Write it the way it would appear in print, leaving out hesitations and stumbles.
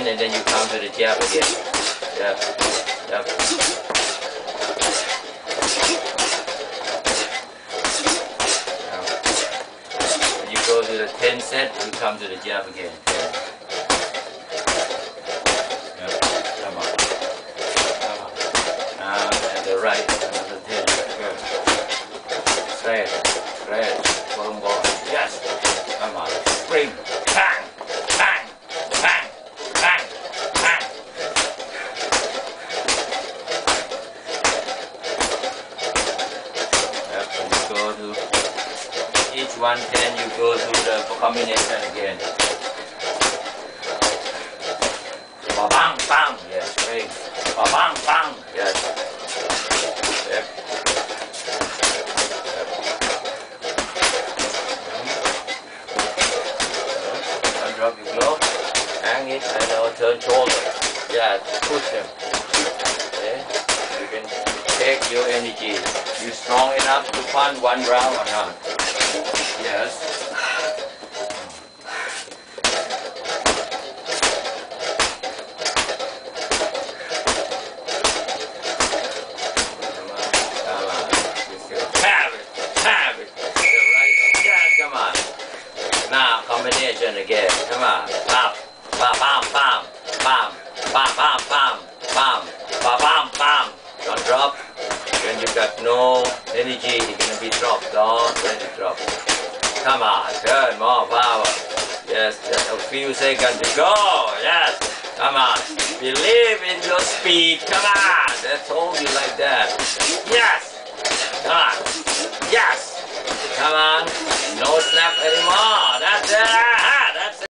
in, and then you come to the jab again. Jab, jab. Now, when you go to the 10 set, you come to the jab again. Yep. Come on. Come on. Now, at the right, another 10. Good. Thread, thread, bottom ball. Yes. Come on. Spring. Bang. Go to each one, then you go to the combination again. Ba-bang, bang, yes, right. Ba-bang, bang, yes. Yep. Yep. Don't drop your glove. Hang it and now turn shoulder. Yeah, push them. Okay. You can take your energy. You strong enough to punch one round or not? Yes. Come on, come on. Have it, have it. Right? Yeah, come on. Now combination again. Come on. Bam, bam, bam, bam, bam, bam, bam, bam, bam, bam, bam. Don't drop. When you got no energy, it's gonna be dropped. Don't let it drop. Come on, turn more power. Yes, just a few seconds to go. Yes, come on. Believe in your speed. Come on. That's all you like that. Yes. Come on. Yes. Come on. No snap anymore.